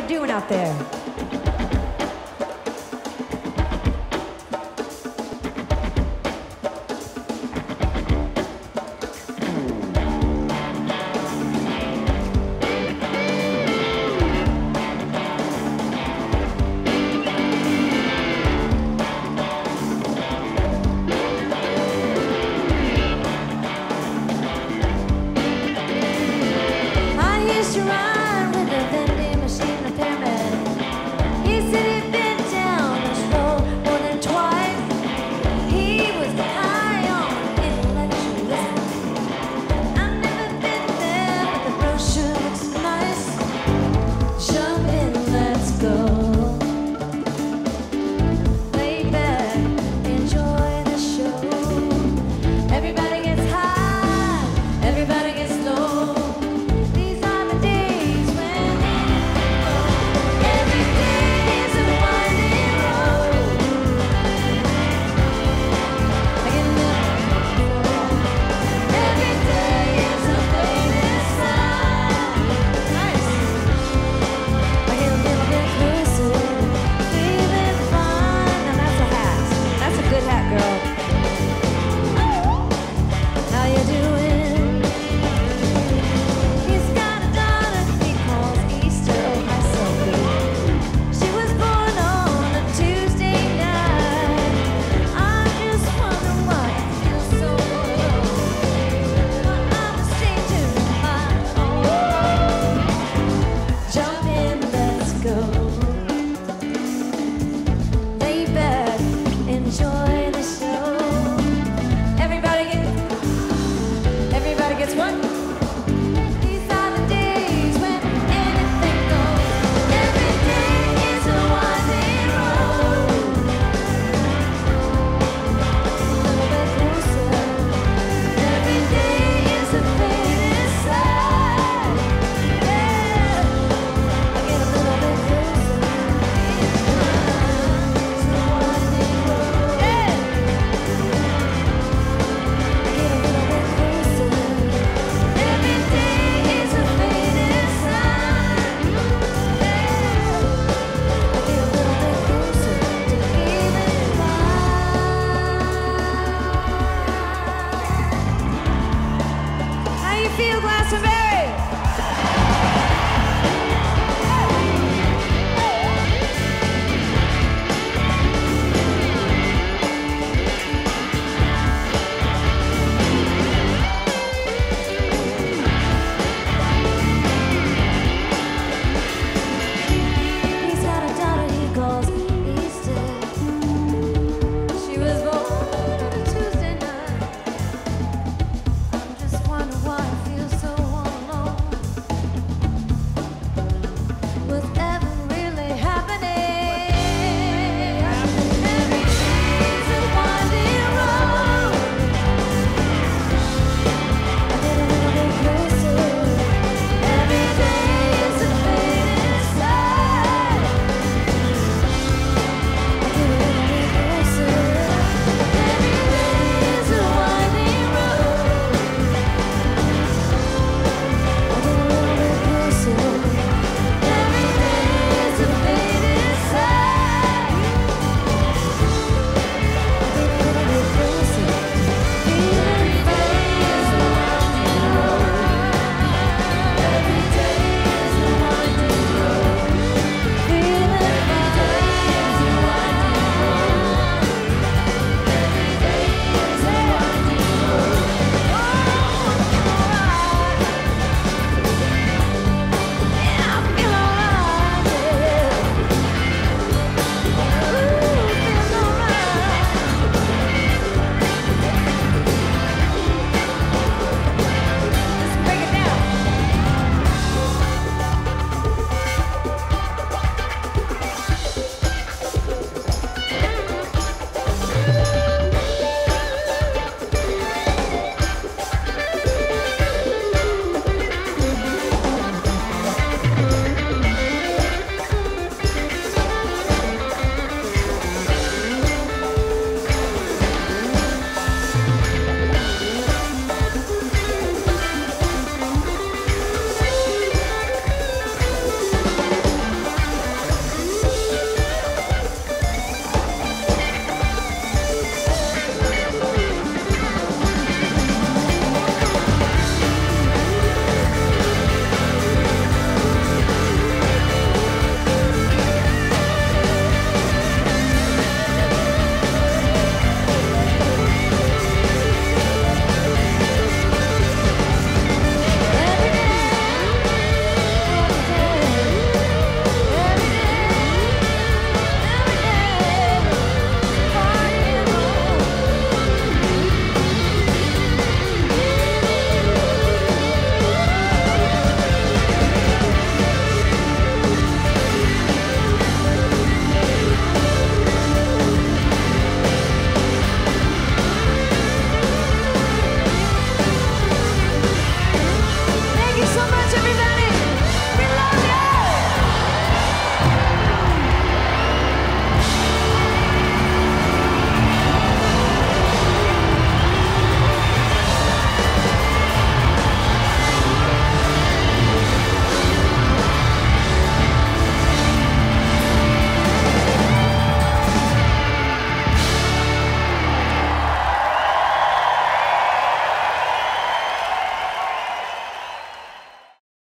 they're doing out there.